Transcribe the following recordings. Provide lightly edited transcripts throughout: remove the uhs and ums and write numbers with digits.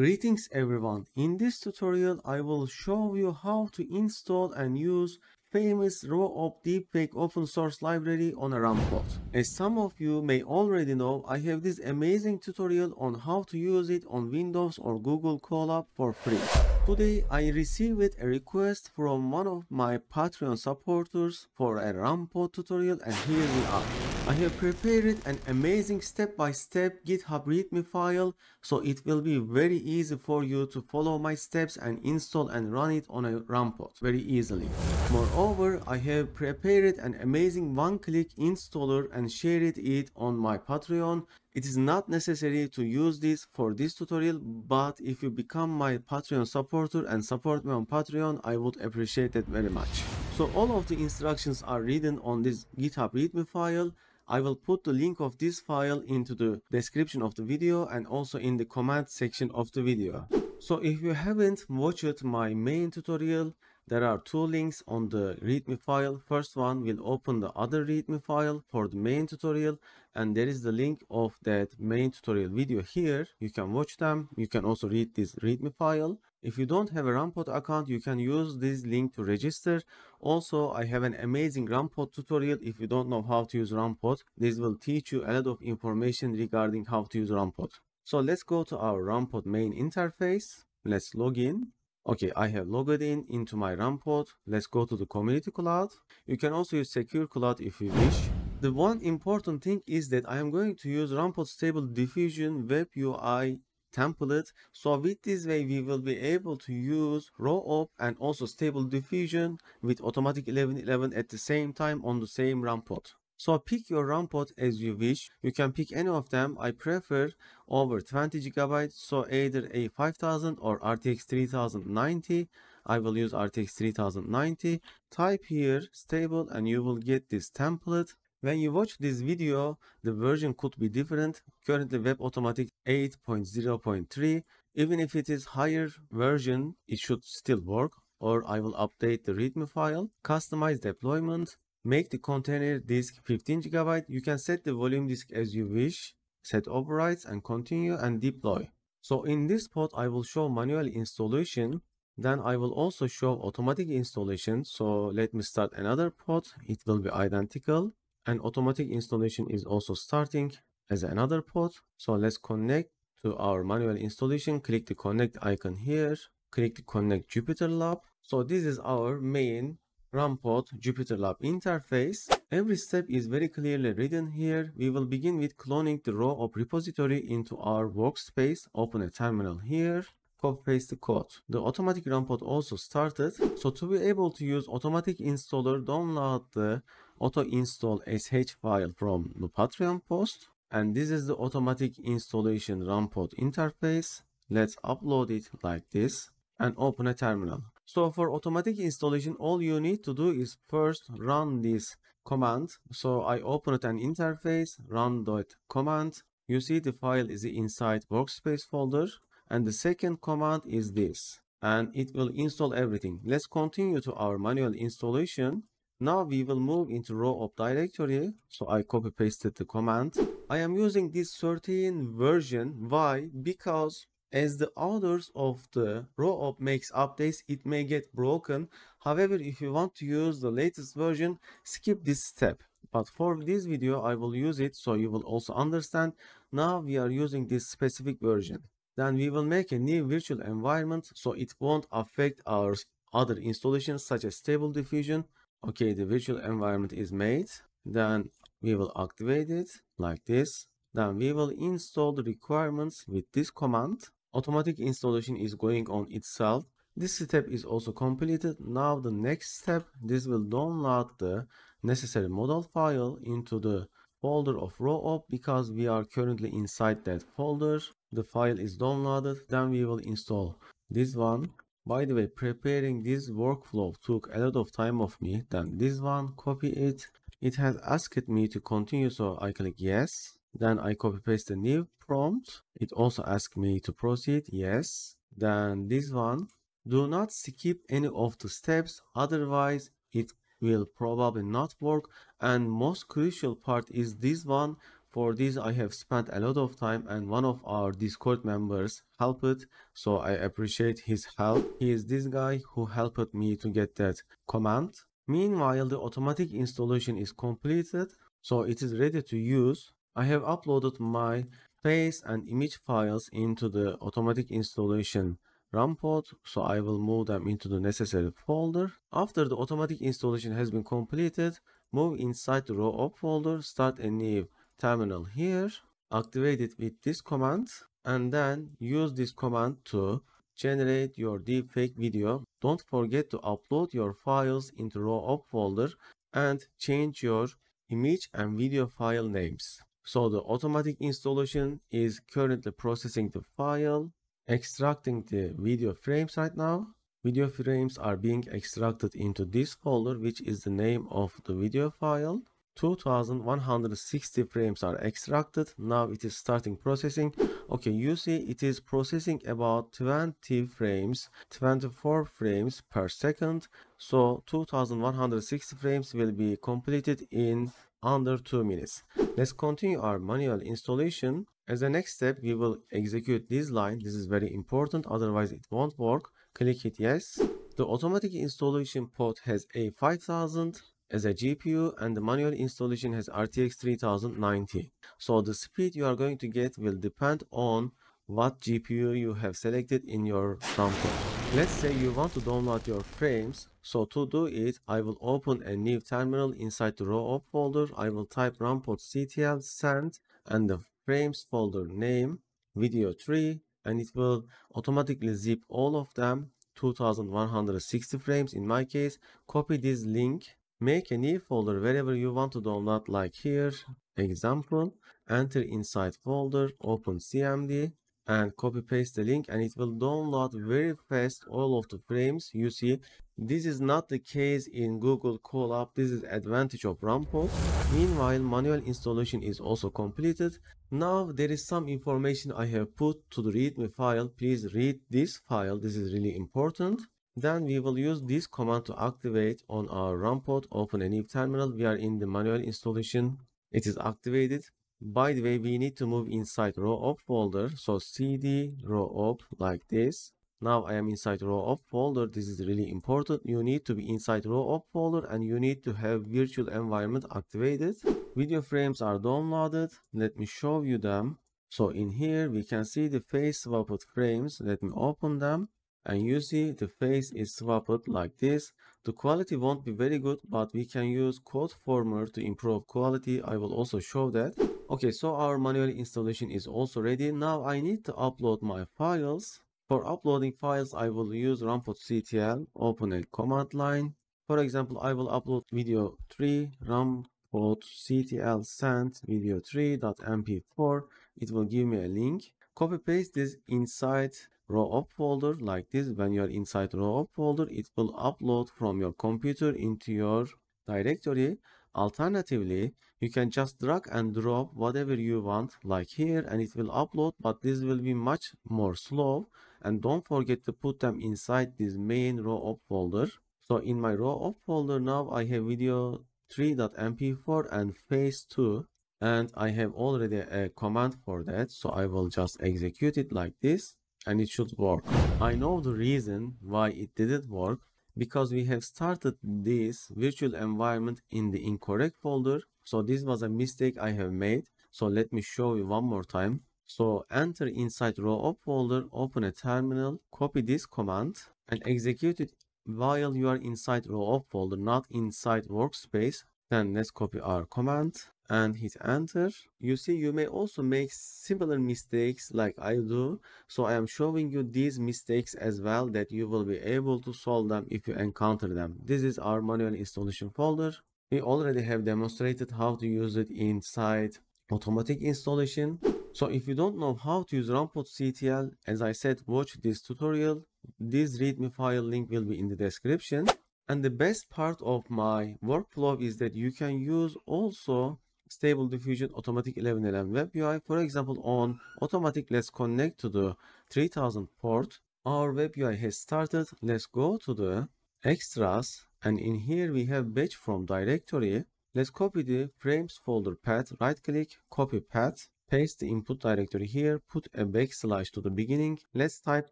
Greetings everyone, in this tutorial I will show you how to install and use famous Roop deepfake open source library on a RunPod. As some of you may already know, I have this amazing tutorial on how to use it on Windows or Google Colab for free. Today I received a request from one of my Patreon supporters for a RunPod tutorial, and here we are. I have prepared an amazing step-by-step GitHub readme file, so it will be very easy for you to follow my steps and install and run it on a RunPod very easily. Moreover, I have prepared an amazing one-click installer and shared it on my Patreon. It is not necessary to use this for this tutorial, but if you become my Patreon supporter and support me on Patreon, I would appreciate it very much. So all of the instructions are written on this GitHub readme file. I will put the link of this file into the description of the video and also in the comment section of the video. So if you haven't watched my main tutorial, there are two links on the readme file. First one will open the other readme file for the main tutorial, and there is the link of that main tutorial video here. You can watch them. You can also read this readme file. If you don't have a RunPod account, you can use this link to register. Also, I have an amazing RunPod tutorial. If you don't know how to use RunPod, this will teach you a lot of information regarding how to use RunPod. So let's go to our RunPod main interface. Let's log in. Okay, I have logged in into my RunPod. Let's go to the community cloud. You can also use secure cloud if you wish. The one important thing is that I am going to use RunPod Stable Diffusion web UI template. So with this way we will be able to use Roop and also Stable Diffusion with Automatic1111 at the same time on the same RunPod. So pick your RunPod as you wish. You can pick any of them. I prefer over 20 GB, so either A5000 or RTX 3090. I will use RTX 3090. Type here stable and you will get this template. When you watch this video, the version could be different. Currently WebAutomatic 8.0.3. Even if it is higher version, it should still work, or I will update the readme file. Customize deployment. Make the container disk 15 GB. You can set the volume disk as you wish. Set overrides and continue and deploy. So in this pod, I will show manual installation. Then I will also show automatic installation. So let me start another pod. It will be identical. And automatic installation is also starting as another pod. So let's connect to our manual installation. Click the connect icon here. Click the connect Jupyter Lab. So this is our main RunPod Jupyter Lab interface. Every step is very clearly written here. We will begin with cloning the Roop repository into our workspace. Open a terminal here. Copy paste the code. The automatic RunPod also started. So to be able to use automatic installer, download the auto install sh file from the Patreon post, and this is the automatic installation RunPod interface. Let's upload it like this and open a terminal. So for automatic installation, all you need to do is first run this command. So I opened an interface, run.command. You see the file is inside workspace folder, and the second command is this, and it will install everything. Let's continue to our manual installation. Now we will move into Roop directory. So I copy pasted the command. I am using this 13 version. Why? Because as the authors of the Roop makes updates, it may get broken. However, if you want to use the latest version, skip this step. But for this video, I will use it so you will also understand. Now we are using this specific version. Then we will make a new virtual environment so it won't affect our other installations such as Stable Diffusion. Okay, the virtual environment is made. Then we will activate it like this. Then we will install the requirements with this command. Automatic installation is going on itself. This step is also completed. Now the next step, this will download the necessary modal file into the folder of Roop because we are currently inside that folder. The file is downloaded. Then we will install this one. By the way, preparing this workflow took a lot of time of me. Then this one, copy it. It has asked me to continue, so I click yes. Then I copy paste the new prompt. It also asked me to proceed, yes. Then this one, do not skip any of the steps, otherwise it will probably not work. And most crucial part is this one, For this, I have spent a lot of time and one of our Discord members helped, so I appreciate his help. He is this guy who helped me to get that command. Meanwhile, the automatic installation is completed, so it is ready to use. I have uploaded my face and image files into the automatic installation RunPod, so I will move them into the necessary folder. After the automatic installation has been completed, move inside the row up folder, start a new terminal here, activate it with this command, and then use this command to generate your deepfake video. Don't forget to upload your files into row up folder and change your image and video file names. So the automatic installation is currently processing the file, extracting the video frames right now. Video frames are being extracted into this folder, which is the name of the video file. 2160 frames are extracted. Now it is starting processing. Okay, you see it is processing about 20 frames, 24 frames per second. So 2160 frames will be completed in under 2 minutes. Let's continue our manual installation. As a next step, we will execute this line. This is very important, otherwise it won't work. Click it yes. The automatic installation port has A5000 as a GPU and the manual installation has RTX 3090. So the speed you are going to get will depend on what GPU you have selected in your sample. Let's say you want to download your frames. So to do it, I will open a new terminal inside the row up folder. I will type runpodctl send and the frames folder name video3, and it will automatically zip all of them, 2160 frames in my case. Copy this link. Make a new folder wherever you want to download, like here, example. Enter inside folder, open CMD and copy paste the link, and it will download very fast all of the frames. You see, this is not the case in Google Colab. This is advantage of RunPod. Meanwhile, manual installation is also completed. Now there is some information I have put to the readme file. Please read this file. This is really important. Then we will use this command to activate on our RunPod. Open a new terminal. We are in the manual installation. It is activated. By the way, we need to move inside row up folder. So cd row up like this. Now I am inside row up folder. This is really important. You need to be inside row up folder and you need to have virtual environment activated. Video frames are downloaded. Let me show you them. So in here we can see the face swapped frames. Let me open them. And you see the face is swapped like this. The quality won't be very good, but we can use CodeFormer to improve quality. I will also show that. Okay, so our manual installation is also ready. Now I need to upload my files. For uploading files, I will use runpodctl. Open a command line. For example, I will upload video 3, runpodctl send video3.mp4. It will give me a link. Copy paste this inside row up folder like this. When you are inside row up folder, it will upload from your computer into your directory. Alternatively, you can just drag and drop whatever you want like here and it will upload, but this will be much more slow. And don't forget to put them inside this main row up folder. So in my row up folder now I have video 3.mp4 and face 2, and I have already a command for that, so I will just execute it like this. And it should work. I know the reason why it didn't work, because we have started this virtual environment in the incorrect folder. So this was a mistake I have made. So let me show you one more time. So enter inside row up folder, open a terminal, copy this command and execute it while you are inside row up folder, not inside workspace. Then let's copy our command and hit enter. You see, you may also make similar mistakes like I do. So I am showing you these mistakes as well, that you will be able to solve them if you encounter them. This is our manual installation folder. We already have demonstrated how to use it inside automatic installation. So if you don't know how to use runpodctl, as I said, watch this tutorial. This readme file link will be in the description. And the best part of my workflow is that you can use also Stable Diffusion Automatic1111 web UI. For example, on Automatic, let's connect to the 3000 port. Our web UI has started. Let's go to the extras, and in here we have batch from directory. Let's copy the frames folder path, right click, copy path, paste the input directory here, put a backslash to the beginning. Let's type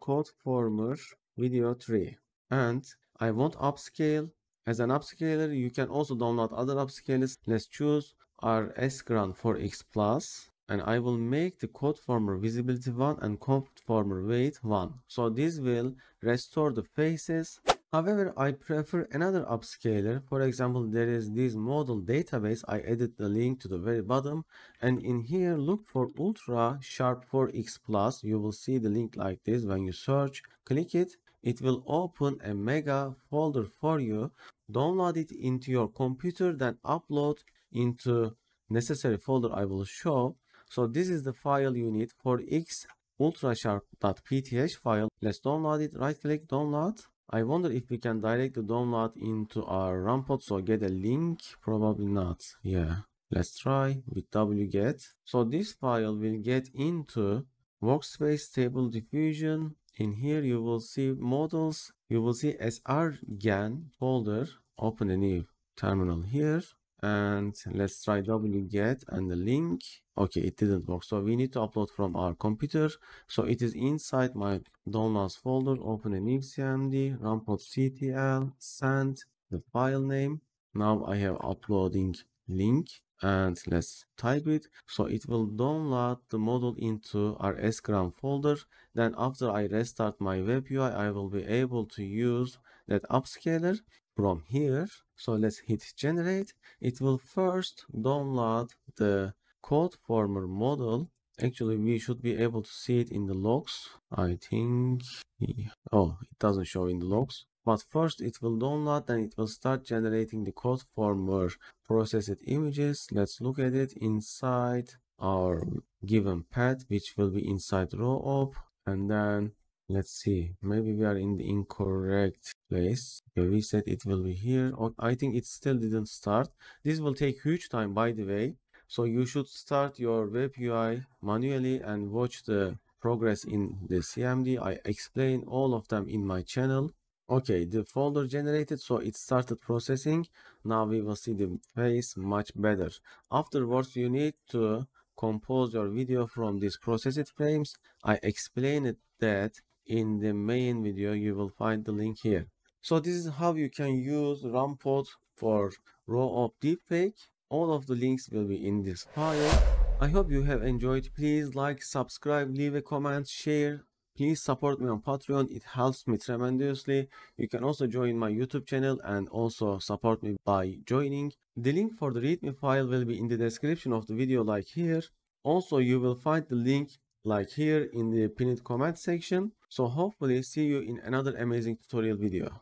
CodeFormer video 3 and I want upscale. As an upscaler, you can also download other upscalers. Let's choose our SRGAN 4X+. And I will make the CodeFormer visibility 1 and CodeFormer weight 1. So this will restore the faces. However, I prefer another upscaler. For example, there is this model database. I added the link to the very bottom. And in here, look for Ultra Sharp 4X+. You will see the link like this when you search. Click it. It will open a mega folder for you. Download it into your computer, then upload into necessary folder I will show. So this is the file you need for x ultrasharp.pth file. Let's download it. Right click, download. I wonder if we can directly download into our RunPod. So get a link. Probably not. Yeah. Let's try with wget. So this file will get into workspace Stable Diffusion. In here you will see models. You will see SRGAN folder. Open a new terminal here. And let's try wget and the link. Okay, it didn't work, so we need to upload from our computer. So it is inside my downloads folder. Open a new cmd, runpodctl, send the file name. Now I have uploading link and let's type it. So it will download the model into our SRGAN folder. Then after I restart my web UI, I will be able to use that upscaler from here. So let's hit generate. It will first download the CodeFormer model. Actually, we should be able to see it in the logs. I think, oh, it doesn't show in the logs. But first it will download and it will start generating the CodeFormer processed images. Let's look at it inside our given path, which will be inside row op. And then let's see, maybe we are in the incorrect place. Okay, we said it will be here. Oh, I think it still didn't start. This will take huge time, by the way. So you should start your web UI manually and watch the progress in the CMD. I explain all of them in my channel. Okay, the folder generated, so it started processing. Now we will see the face much better. Afterwards, you need to compose your video from these processed frames. I explained that in the main video. You will find the link here. So this is how you can use RunPod for row of deepfake. All of the links will be in this file. I hope you have enjoyed. Please like, subscribe, leave a comment, share. Please support me on Patreon. It helps me tremendously. You can also join my YouTube channel and also support me by joining. The link for the README file will be in the description of the video like here. Also, you will find the link like here in the pinned comment section. So hopefully see you in another amazing tutorial video.